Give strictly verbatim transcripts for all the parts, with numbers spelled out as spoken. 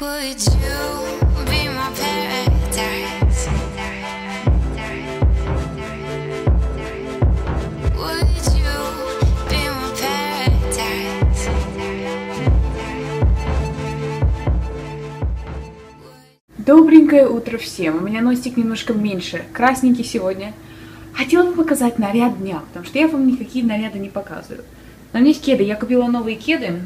Would you be my paradise? Would you be my paradise? Добренькое утро всем! У меня носик немножко меньше, красненький сегодня. Хотела бы показать наряд дня, потому что я вам никакие наряды не показываю. На мне кеды. Я купила новые кеды,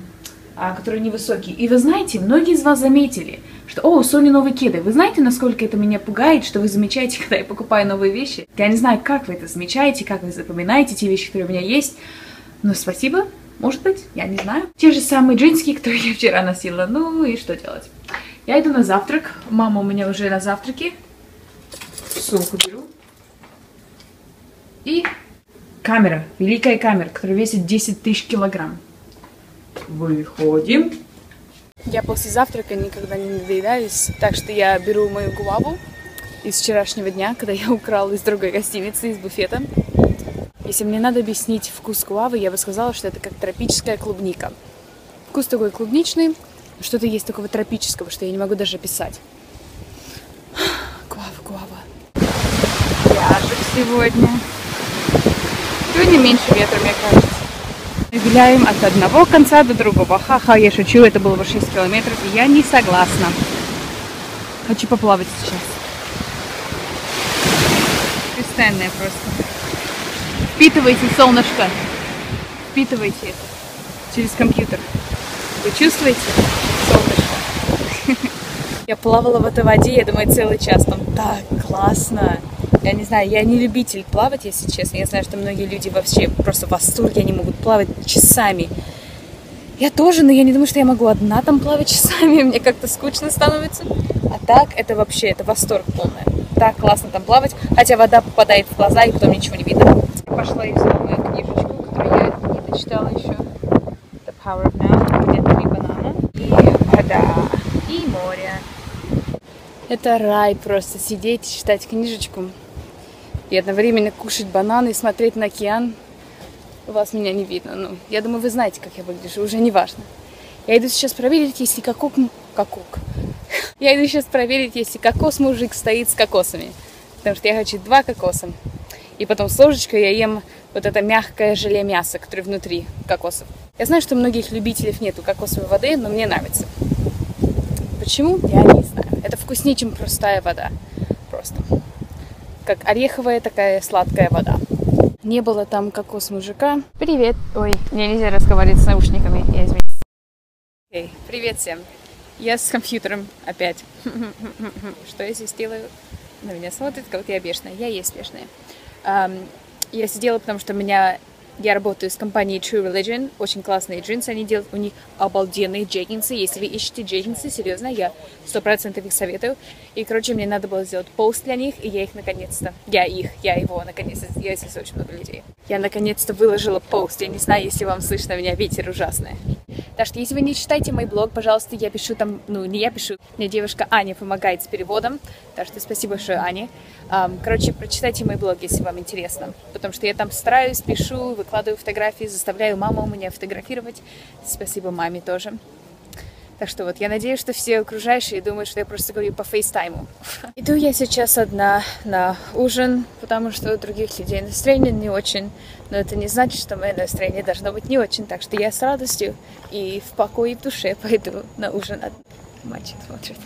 которые невысокие. И вы знаете, многие из вас заметили, что «О, у Сони новые кеды». Вы знаете, насколько это меня пугает, что вы замечаете, когда я покупаю новые вещи? Я не знаю, как вы это замечаете, как вы запоминаете те вещи, которые у меня есть. Но спасибо, может быть, я не знаю. Те же самые джинсики, которые я вчера носила. Ну и что делать? Я иду на завтрак. Мама у меня уже на завтраке. Сумку беру. И камера, великая камера, которая весит десять тысяч килограмм. Выходим. Я после завтрака никогда не надоедаюсь, так что я беру мою гуаву из вчерашнего дня, когда я украла из другой гостиницы, из буфета. Если мне надо объяснить вкус гуавы, я бы сказала, что это как тропическая клубника. Вкус такой клубничный, что-то есть такого тропического, что я не могу даже описать. Гуава, гуава. Пляжик сегодня. Сегодня меньше ветра, мне кажется. Мы гуляем от одного конца до другого. Ха-ха, я шучу, это было бы шесть километров, и я не согласна. Хочу поплавать сейчас. Кристальная просто. Впитывайте, солнышко. Впитывайте это через компьютер. Вы чувствуете, солнышко? Я плавала в этой воде, я думаю, целый час. Там так классно. Я не знаю, я не любитель плавать, если честно. Я знаю, что многие люди вообще просто в восторге, они могут плавать часами. Я тоже, но я не думаю, что я могу одна там плавать часами, мне как-то скучно становится. А так, это вообще, это восторг полный. Так классно там плавать, хотя вода попадает в глаза, и потом ничего не видно. Я пошла и взяла мою книжечку, которую я не дочитала еще. The Power of Now, где-то три банана. И вода, и море. Это рай просто, сидеть, читать книжечку. И одновременно кушать бананы и смотреть на океан. У вас меня не видно. Ну, я думаю, вы знаете, как я выгляжу. Уже не важно. Я иду сейчас проверить, если кокос... Кокок. Я иду сейчас проверить, если кокос-мужик стоит с кокосами. Потому что я хочу два кокоса. И потом с ложечкой я ем вот это мягкое желе мяса, которое внутри кокосов. Я знаю, что многих любителей нету кокосовой воды, но мне нравится. Почему? Я не знаю. Это вкуснее, чем простая вода. Просто. Как ореховая такая сладкая вода. Не было там кокос мужика. Привет. Ой, мне нельзя разговаривать с наушниками. Я извиняюсь. Okay. Привет всем. Я с компьютером опять. Что я здесь делаю? На меня смотрит, как будто я бешеная. Я есть бешеная. Um, я сидела, потому что меня... Я работаю с компанией True Religion. Очень классные джинсы они делают. У них обалденные джеггинсы. Если вы ищете джеггинсы, серьезно, я сто процентов их советую. И, короче, мне надо было сделать пост для них, и я их наконец-то... Я их, я его, наконец-то... Я здесь очень много людей. Я наконец-то выложила пост. Я не знаю, если вам слышно меня, ветер ужасный. Так что, если вы не читаете мой блог, пожалуйста, я пишу там... Ну, не я пишу. Мне девушка Аня помогает с переводом. Так что спасибо большое, Ане. Um, короче, прочитайте мой блог, если вам интересно. Потому что я там стараюсь, пишу... Выкладываю фотографии, заставляю маму у меня фотографировать. Спасибо маме тоже. Так что вот, я надеюсь, что все окружающие думают, что я просто говорю по фейстайму. Иду я сейчас одна на ужин, потому что у других людей настроение не очень. Но это не значит, что мое настроение должно быть не очень. Так что я с радостью и в покое в душе пойду на ужин. Мальчик смотрит.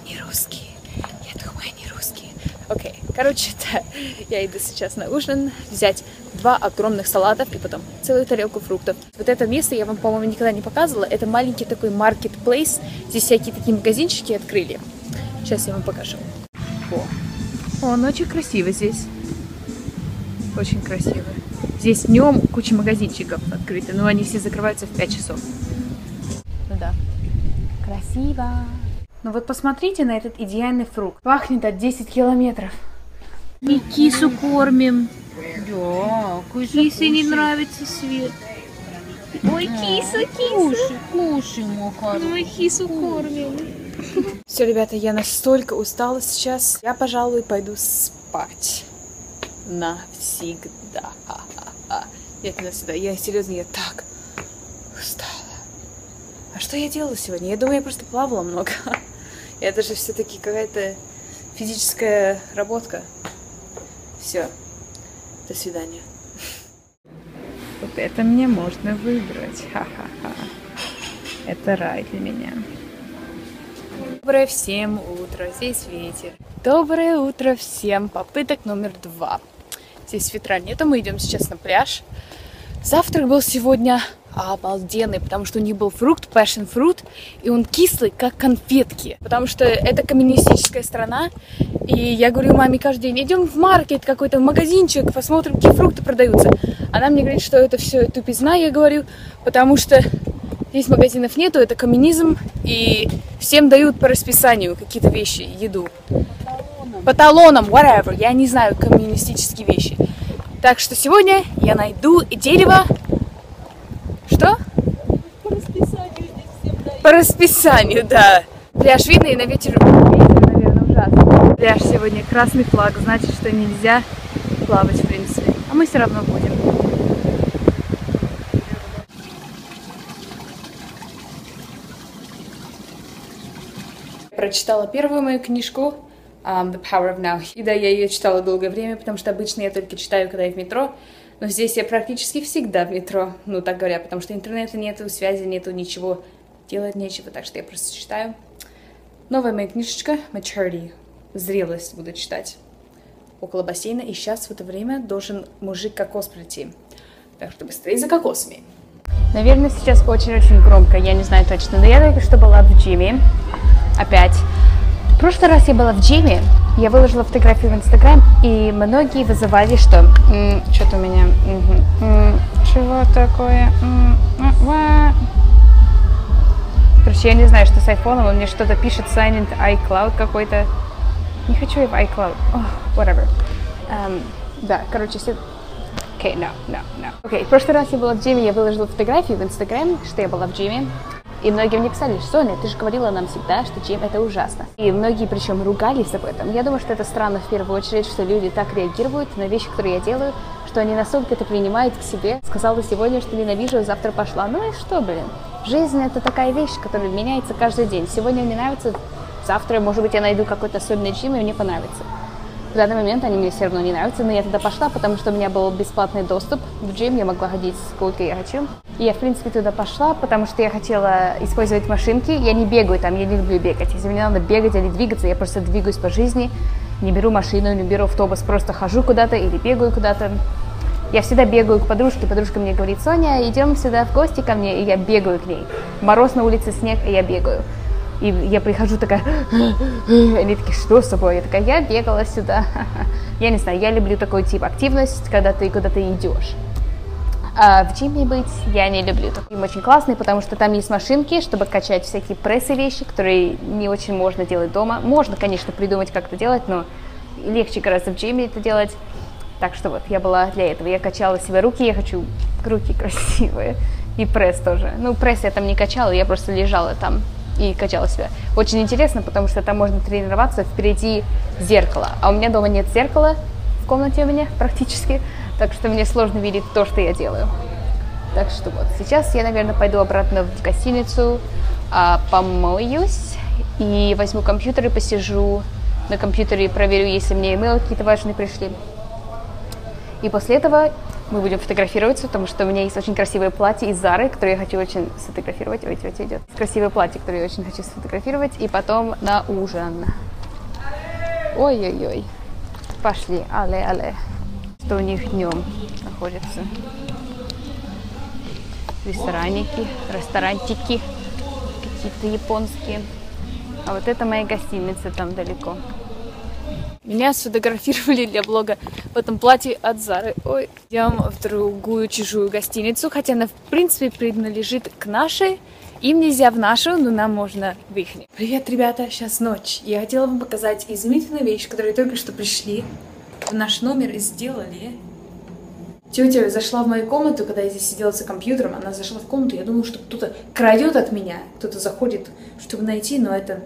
Они русские. Я думаю, они русские. Окей, okay. Короче, да. Я иду сейчас на ужин взять два огромных салатов и потом целую тарелку фруктов. Вот это место я вам, по-моему, никогда не показывала. Это маленький такой маркетплейс. Здесь всякие такие магазинчики открыли. Сейчас я вам покажу. О, он очень красиво здесь. Очень красиво. Здесь днем куча магазинчиков открыто, но они все закрываются в пять часов. Ну да. Красиво. Ну вот посмотрите на этот идеальный фрукт. Пахнет от десяти километров. И кису кормим. Да, кисе не нравится свет. Ой, киса, киса. Кушай, мой хороший. Ой, кису кормим. Все, ребята, я настолько устала сейчас. Я, пожалуй, пойду спать. Навсегда. Нет, не навсегда. Я серьезно, я так устала. А что я делала сегодня? Я думаю, я просто плавала много. Это же все-таки какая-то физическая работка. Все. До свидания. Вот это мне можно выбрать. Ха-ха-ха. Это рай для меня. Доброе всем утро. Здесь ветер. Доброе утро всем. Попыток номер два. Здесь ветра нету. Мы идем сейчас на пляж. Завтрак был сегодня обалденный, потому что у них был фрукт, passion fruit, и он кислый, как конфетки. Потому что это коммунистическая страна, и я говорю маме каждый день, идем в маркет какой-то, в магазинчик, посмотрим, какие фрукты продаются. Она мне говорит, что это все тупизна, я говорю, потому что здесь магазинов нету, это коммунизм, и всем дают по расписанию какие-то вещи, еду. По талонам, whatever, я не знаю коммунистические вещи. Так что сегодня я найду дерево. Что? По расписанию здесь всем дают. По расписанию, да. Пляж видно и на ветер, ветер, наверное, ужасно. Пляж сегодня красный флаг, значит, что нельзя плавать, в принципе. А мы все равно будем. Прочитала первую мою книжку. Um, The Power of Now. И да, я ее читала долгое время, потому что обычно я только читаю, когда я в метро, но здесь я практически всегда в метро, ну так говоря, потому что интернета нету, связи нету, ничего, делать нечего, так что я просто читаю. Новая моя книжечка Maturity, зрелость, буду читать около бассейна, и сейчас в это время должен мужик кокос прийти, так что быстрее за кокосами. Наверное, сейчас очень-очень громко, я не знаю точно, но я только что была в джиме, опять. В прошлый раз я была в джиме, я выложила фотографию в Инстаграм, и многие вызывали, что что-то у меня, чего такое, короче, я не знаю, что с айфоном, он мне что-то пишет, sign into iCloud какой-то, не хочу я в iCloud, oh, whatever, um, да, короче, все, окей, okay, no, no, no, окей, okay, в прошлый раз я была в джиме, я выложила фотографию в Инстаграм, что я была в джиме. И многие мне писали, Соня, ты же говорила нам всегда, что джим это ужасно. И многие причем ругались об этом. Я думаю, что это странно в первую очередь, что люди так реагируют на вещи, которые я делаю, что они настолько это принимают к себе. Сказала сегодня, что ненавижу, завтра пошла. Ну и что, блин? Жизнь это такая вещь, которая меняется каждый день. Сегодня мне нравится, завтра, может быть, я найду какой-то особенный джим, и мне понравится. В данный момент они мне все равно не нравятся, но я туда пошла, потому что у меня был бесплатный доступ в джим, я могла ходить сколько я хочу. И я, в принципе, туда пошла, потому что я хотела использовать машинки. Я не бегаю там, я не люблю бегать. Если мне надо бегать или двигаться, я просто двигаюсь по жизни, не беру машину, не беру автобус, просто хожу куда-то или бегаю куда-то. Я всегда бегаю к подружке, подружка мне говорит, Соня, идем сюда в гости ко мне, и я бегаю к ней. Мороз на улице, снег, и я бегаю. И я прихожу такая, они такие, что с тобой? Я такая, я бегала сюда. Я не знаю, я люблю такой тип активность, когда ты куда-то идешь. А в джиме быть я не люблю. Им очень классный, потому что там есть машинки, чтобы качать всякие прессы вещи, которые не очень можно делать дома. Можно, конечно, придумать, как это делать, но легче гораздо в джиме это делать. Так что вот, я была для этого. Я качала себе руки, я хочу руки красивые. И пресс тоже. Ну, пресс я там не качала, я просто лежала там. И качала себя. Очень интересно, потому что там можно тренироваться, впереди зеркало. А у меня дома нет зеркала, в комнате у меня практически, так что мне сложно видеть то, что я делаю. Так что вот, сейчас я, наверное, пойду обратно в гостиницу, помоюсь и возьму компьютер и посижу на компьютере, проверю, если мне имейлы какие-то важные пришли. И после этого мы будем фотографироваться, потому что у меня есть очень красивое платье из Зары, которое я хочу очень сфотографировать. Ой, тетя идет. Красивое платье, которое я очень хочу сфотографировать. И потом на ужин. Ой-ой-ой. Пошли. Але-але. Что у них днем находится? Рестораники, ресторанчики. Какие-то японские. А вот это моя гостиница там далеко. Меня сфотографировали для блога в этом платье от Зары. Ой, идем в другую чужую гостиницу, хотя она, в принципе, принадлежит к нашей. Им нельзя в нашу, но нам можно в их. Привет, ребята, сейчас ночь. Я хотела вам показать изумительную вещь, которую только что пришли в наш номер и сделали. Тетя зашла в мою комнату, когда я здесь сидела за компьютером, она зашла в комнату, я думала, что кто-то крадет от меня, кто-то заходит, чтобы найти, но это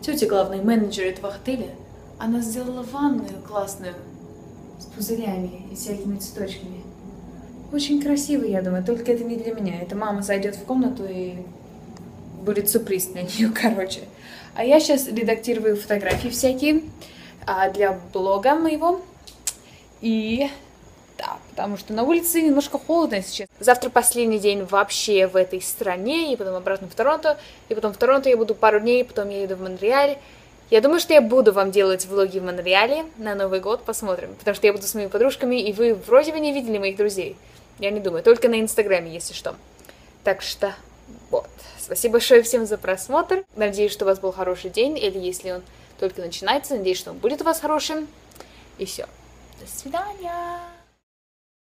тетя, главный менеджер этого отеля. Она сделала ванную классную, с пузырями и всякими цветочками. Очень красиво, я думаю, только это не для меня. Это мама зайдет в комнату и будет сюрприз для нее, короче. А я сейчас редактирую фотографии всякие для блога моего. И да, потому что на улице немножко холодно сейчас. Завтра последний день вообще в этой стране, и потом обратно в Торонто. И потом в Торонто я буду пару дней, потом я еду в Монреаль. Я думаю, что я буду вам делать влоги в Монреале на Новый год, посмотрим. Потому что я буду с моими подружками, и вы вроде бы не видели моих друзей. Я не думаю, только на Инстаграме, если что. Так что, вот. Спасибо большое всем за просмотр. Надеюсь, что у вас был хороший день, или если он только начинается, надеюсь, что он будет у вас хорошим. И все. До свидания!